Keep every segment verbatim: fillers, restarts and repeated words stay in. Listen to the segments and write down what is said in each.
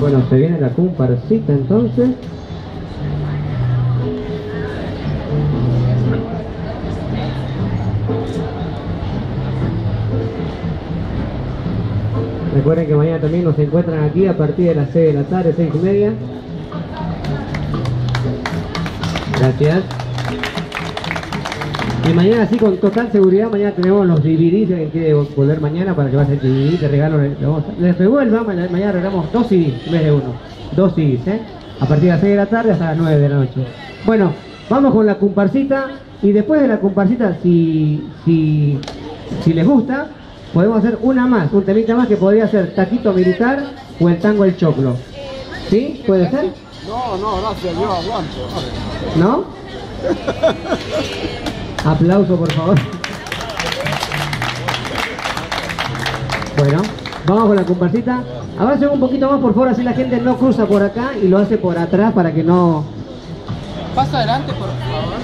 Bueno, se viene la comparsita entonces. Recuerden que mañana también nos encuentran aquí a partir de las seis de la tarde, seis y media. Gracias. Y mañana sí, con total seguridad, mañana tenemos los D V Ds. Que quiere volver mañana para que va a ser D V D, te regalo, les revuelva, mañana regalamos dos C Ds en vez de uno. Dos C Ds, ¿eh? A partir de las seis de la tarde hasta las nueve de la noche. Bueno, vamos con la comparsita. Y después de la comparsita, si, si, si les gusta, podemos hacer una más, un temita más que podría ser Taquito Militar o el Tango El Choclo. ¿Sí? ¿Puede ser? No, no, gracias, yo aguanto. ¿No? Aplauso, por favor. Bueno, vamos con la comparsita. Avancen un poquito más, por favor, así la gente no cruza por acá y lo hace por atrás para que no... Pasa adelante, por favor.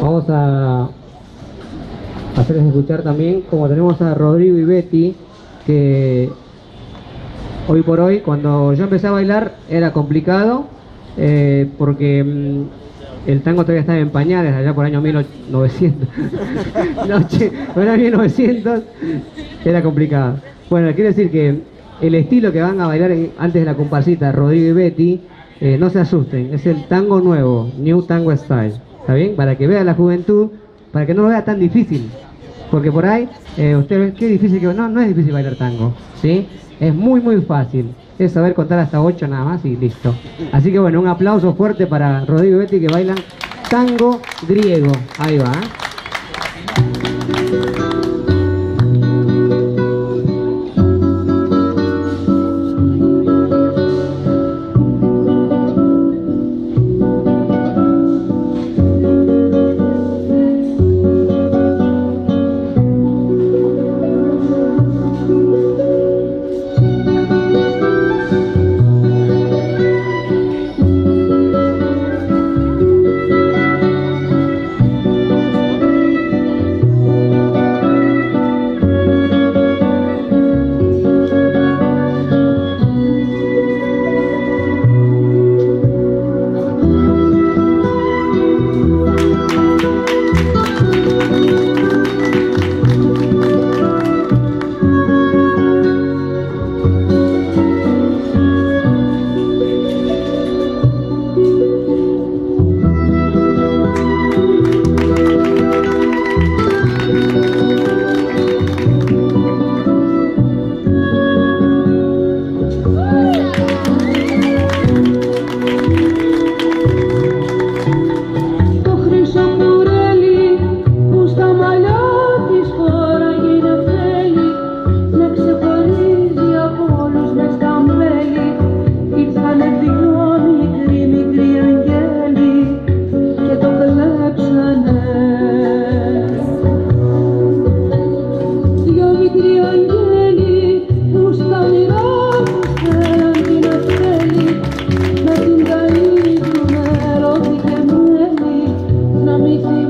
Vamos a hacerles escuchar también, como tenemos a Rodrigo y Betty, que hoy por hoy, cuando yo empecé a bailar, era complicado, eh, porque mmm, el tango todavía estaba en pañales, allá por el año mil novecientos, no era mil novecientos, era complicado. Bueno, quiero decir que el estilo que van a bailar en, antes de la comparsita, Rodrigo y Betty, eh, no se asusten, es el tango nuevo, New Tango Style. ¿Está bien? Para que vea la juventud, para que no lo vea tan difícil. Porque por ahí, eh, ustedes, qué difícil que... No, no es difícil bailar tango, ¿sí? Es muy, muy fácil. Es saber contar hasta ocho nada más y listo. Así que bueno, un aplauso fuerte para Rodrigo y Betty que bailan tango griego. Ahí va, ¿eh? Thank you.